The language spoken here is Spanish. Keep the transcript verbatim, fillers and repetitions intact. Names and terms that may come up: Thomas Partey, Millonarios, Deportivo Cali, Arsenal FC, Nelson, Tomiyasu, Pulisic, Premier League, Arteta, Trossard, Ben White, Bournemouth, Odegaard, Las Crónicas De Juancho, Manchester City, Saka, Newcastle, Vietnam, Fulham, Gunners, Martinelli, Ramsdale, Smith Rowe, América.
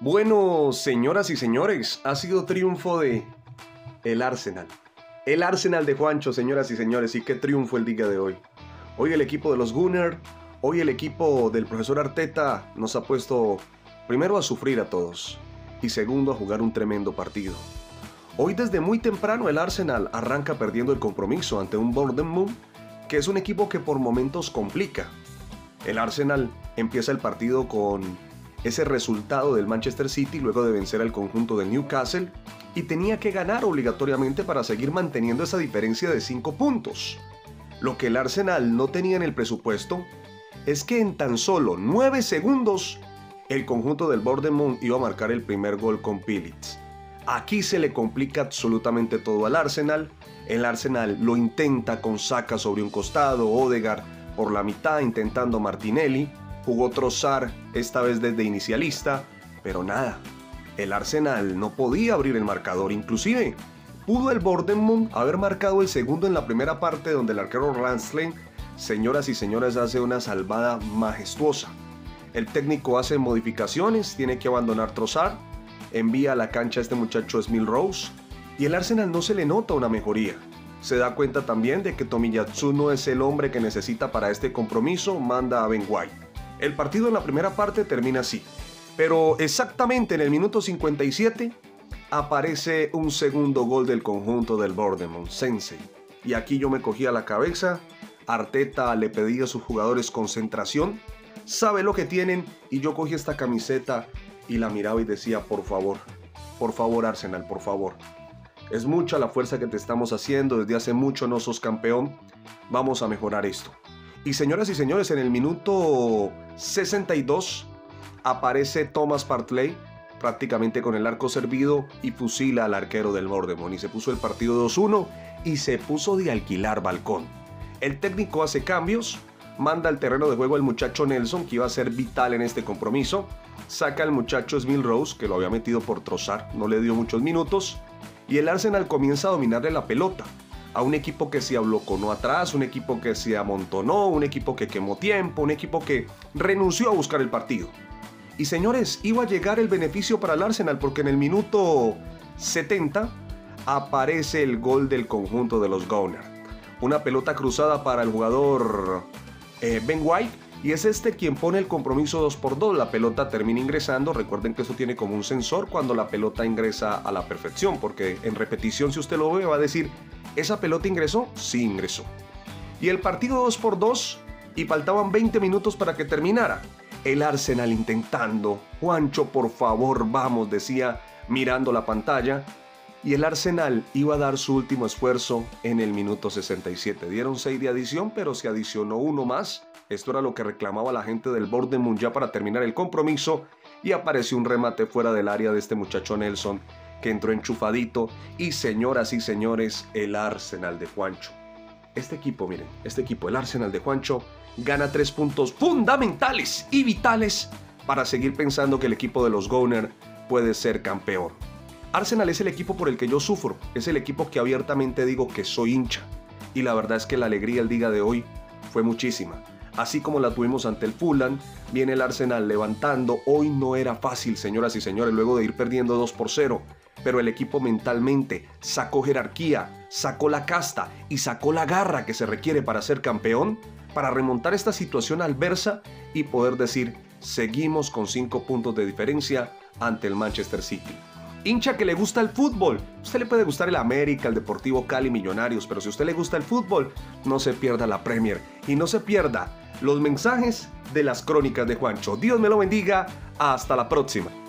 Bueno, señoras y señores, ha sido triunfo de el Arsenal. El Arsenal de Juancho, señoras y señores, y qué triunfo el día de hoy. Hoy el equipo de los Gunners, hoy el equipo del profesor Arteta nos ha puesto primero a sufrir a todos y segundo a jugar un tremendo partido. Hoy desde muy temprano el Arsenal arranca perdiendo el compromiso ante un Bournemouth que es un equipo que por momentos complica. El Arsenal empieza el partido con ese resultado del Manchester City luego de vencer al conjunto del Newcastle y tenía que ganar obligatoriamente para seguir manteniendo esa diferencia de cinco puntos. Lo que el Arsenal no tenía en el presupuesto es que en tan solo nueve segundos el conjunto del Bournemouth iba a marcar el primer gol con Pulisic. Aquí se le complica absolutamente todo al Arsenal. El Arsenal lo intenta con Saka sobre un costado, Odegaard por la mitad intentando Martinelli. Jugó Trossard, esta vez desde inicialista, pero nada. El Arsenal no podía abrir el marcador, inclusive pudo el Bournemouth haber marcado el segundo en la primera parte donde el arquero Ramsdale, señoras y señores, hace una salvada majestuosa. El técnico hace modificaciones, tiene que abandonar Trossard, envía a la cancha a este muchacho Smith Rowe y el Arsenal no se le nota una mejoría. Se da cuenta también de que Tomiyasu no es el hombre que necesita para este compromiso, manda a Ben White. El partido en la primera parte termina así, pero exactamente en el minuto cincuenta y siete aparece un segundo gol del conjunto del Bournemouth. Y aquí yo me cogía la cabeza, Arteta le pedía a sus jugadores concentración, sabe lo que tienen y yo cogí esta camiseta y la miraba y decía por favor, por favor Arsenal, por favor. Es mucha la fuerza que te estamos haciendo, desde hace mucho no sos campeón, vamos a mejorar esto. Y señoras y señores, en el minuto sesenta y dos aparece Thomas Partey prácticamente con el arco servido y fusila al arquero del Bournemouth y se puso el partido dos uno y se puso de alquilar balcón. El técnico hace cambios, manda al terreno de juego al muchacho Nelson que iba a ser vital en este compromiso, saca al muchacho Smith Rowe que lo había metido por Trossard, no le dio muchos minutos y el Arsenal comienza a dominarle la pelota. A un equipo que se abloconó atrás, un equipo que se amontonó, un equipo que quemó tiempo, un equipo que renunció a buscar el partido. Y señores, iba a llegar el beneficio para el Arsenal porque en el minuto setenta aparece el gol del conjunto de los Gunners. Una pelota cruzada para el jugador eh, Ben White y es este quien pone el compromiso dos por dos. La pelota termina ingresando, recuerden que esto tiene como un sensor cuando la pelota ingresa a la perfección porque en repetición si usted lo ve va a decir... ¿Esa pelota ingresó? Sí ingresó. Y el partido dos por dos y faltaban veinte minutos para que terminara. El Arsenal intentando, Juancho por favor vamos, decía mirando la pantalla. Y el Arsenal iba a dar su último esfuerzo en el minuto sesenta y siete. Dieron seis de adición pero se adicionó uno más. Esto era lo que reclamaba la gente del Bournemouth ya para terminar el compromiso. Y apareció un remate fuera del área de este muchacho Nelson, que entró enchufadito y señoras y señores, el Arsenal de Juancho. Este equipo, miren, este equipo, el Arsenal de Juancho, gana tres puntos fundamentales y vitales para seguir pensando que el equipo de los Gunners puede ser campeón. Arsenal es el equipo por el que yo sufro, es el equipo que abiertamente digo que soy hincha y la verdad es que la alegría el día de hoy fue muchísima. Así como la tuvimos ante el Fulham, viene el Arsenal levantando, hoy no era fácil señoras y señores, luego de ir perdiendo dos por cero. Pero el equipo mentalmente sacó jerarquía, sacó la casta y sacó la garra que se requiere para ser campeón, para remontar esta situación adversa y poder decir, seguimos con cinco puntos de diferencia ante el Manchester City. Hincha que le gusta el fútbol, a usted le puede gustar el América, el Deportivo Cali, Millonarios, pero si a usted le gusta el fútbol, no se pierda la Premier y no se pierda los mensajes de las crónicas de Juancho. Dios me lo bendiga, hasta la próxima.